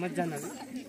मत जाना।